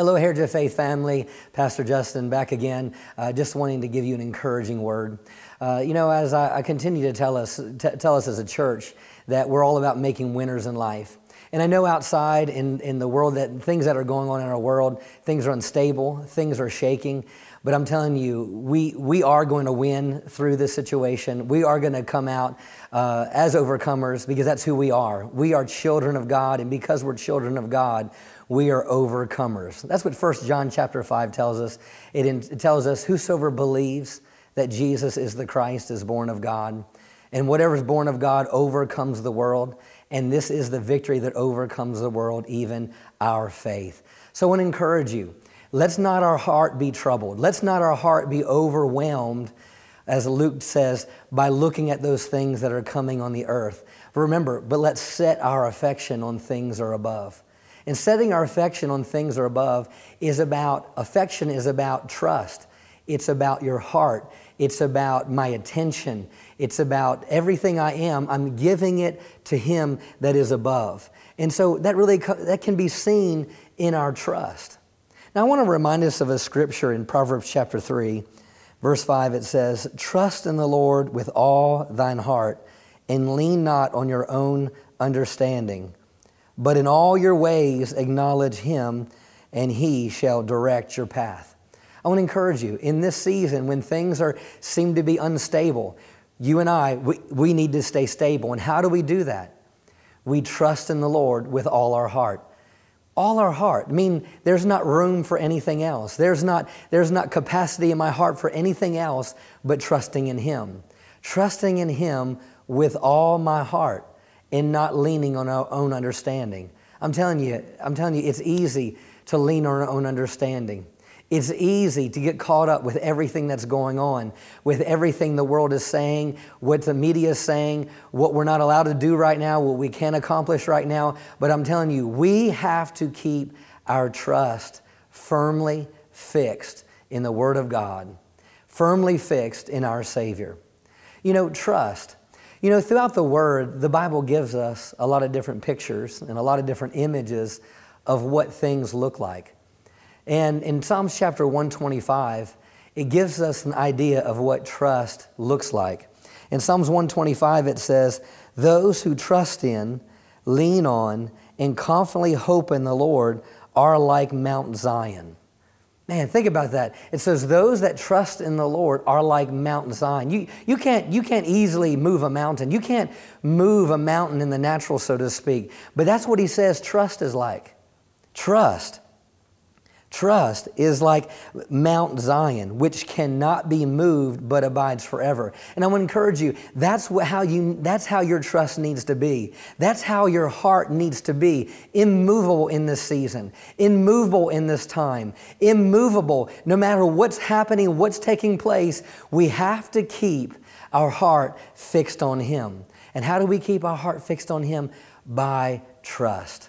Hello, Heritage of Faith family. Pastor Justin back again, just wanting to give you an encouraging word. As I continue to tell us as a church that we're all about making winners in life. And I know outside in the world that things that are going on in our world, things are unstable, things are shaking. But I'm telling you, we are going to win through this situation. We are going to come out as overcomers because that's who we are. We are children of God, and because we're children of God, we are overcomers. That's what 1 John chapter 5 tells us. It tells us whosoever believes that Jesus is the Christ is born of God. And whatever is born of God overcomes the world. And this is the victory that overcomes the world, even our faith. So I want to encourage you. Let's not our heart be troubled. Let's not our heart be overwhelmed, as Luke says, by looking at those things that are coming on the earth. But remember, let's set our affection on things that are above. And setting our affection on things that are above is about trust. It's about your heart. It's about my attention. It's about everything I am. I'm giving it to Him that is above. And so that can be seen in our trust. Now I want to remind us of a scripture in Proverbs chapter 3, verse 5. It says, "Trust in the Lord with all thine heart, and lean not on your own understanding. But in all your ways acknowledge Him, and He shall direct your path." I want to encourage you, in this season when things seem to be unstable, you and I, we need to stay stable. And how do we do that? We trust in the Lord with all our heart. All our heart. I mean, there's not room for anything else. There's not capacity in my heart for anything else but trusting in Him. Trusting in Him with all my heart and not leaning on our own understanding. I'm telling you, it's easy to lean on our own understanding. It's easy to get caught up with everything that's going on, with everything the world is saying, what the media is saying, what we're not allowed to do right now, what we can't accomplish right now. But I'm telling you, we have to keep our trust firmly fixed in the Word of God, firmly fixed in our Savior. Trust. Throughout the Word, the Bible gives us a lot of different pictures and a lot of different images of what things look like. And in Psalms chapter 125, it gives us an idea of what trust looks like. In Psalms 125, it says, "Those who trust in, lean on, and confidently hope in the Lord are like Mount Zion." Man, think about that. It says, "Those that trust in the Lord are like Mount Zion." You can't easily move a mountain. You can't move a mountain in the natural, so to speak. But that's what he says trust is like. Trust. Trust is like Mount Zion, which cannot be moved but abides forever. And I want to encourage you, that's how your trust needs to be. That's how your heart needs to be, immovable in this season, immovable in this time, immovable. No matter what's happening, what's taking place, we have to keep our heart fixed on Him. And how do we keep our heart fixed on Him? By trust.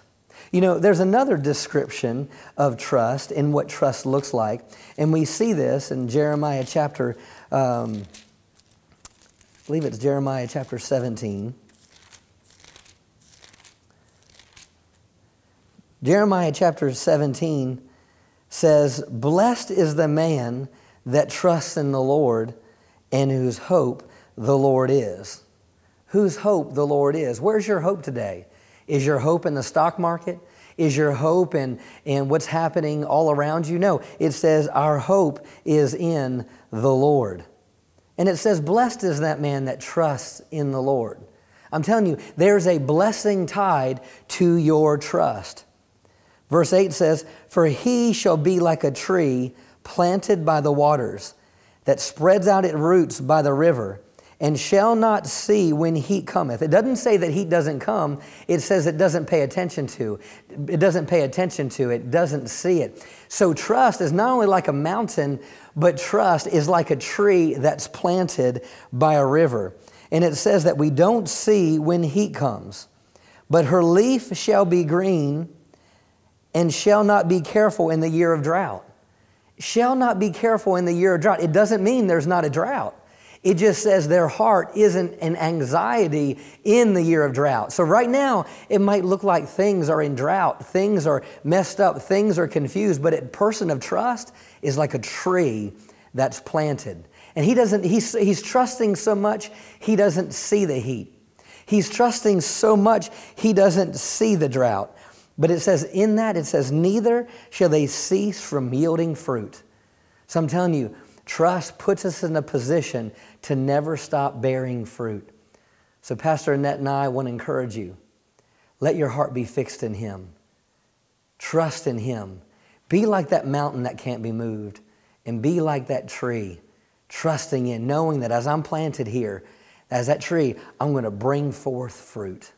There's another description of trust and what trust looks like. And we see this in Jeremiah chapter, I believe it's Jeremiah chapter 17. Jeremiah chapter 17 says, "Blessed is the man that trusts in the Lord and whose hope the Lord is." Whose hope the Lord is. Where's your hope today? Is your hope in the stock market? Is your hope in what's happening all around you? No, it says our hope is in the Lord. And it says, "Blessed is that man that trusts in the Lord." I'm telling you, there's a blessing tied to your trust. Verse 8 says, "For he shall be like a tree planted by the waters, that spreads out its roots by the river, and shall not see when heat cometh." It doesn't say that heat doesn't come. It says it doesn't pay attention to. It doesn't pay attention to. It doesn't see it. So trust is not only like a mountain, but trust is like a tree that's planted by a river. And it says that we don't see when heat comes. "But her leaf shall be green, and shall not be careful in the year of drought." Shall not be careful in the year of drought. It doesn't mean there's not a drought. It just says their heart isn't in anxiety in the year of drought. So right now, it might look like things are in drought, things are messed up, things are confused, but a person of trust is like a tree that's planted. And he's trusting so much, he doesn't see the heat. He's trusting so much, he doesn't see the drought. But it says in that, it says, neither shall they cease from yielding fruit. So I'm telling you, trust puts us in a position to never stop bearing fruit. So Pastor Annette and I want to encourage you. Let your heart be fixed in Him. Trust in Him. Be like that mountain that can't be moved. And be like that tree, trusting in, knowing that as I'm planted here, as that tree, I'm going to bring forth fruit.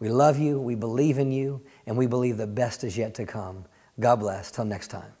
We love you, we believe in you, and we believe the best is yet to come. God bless. Till next time.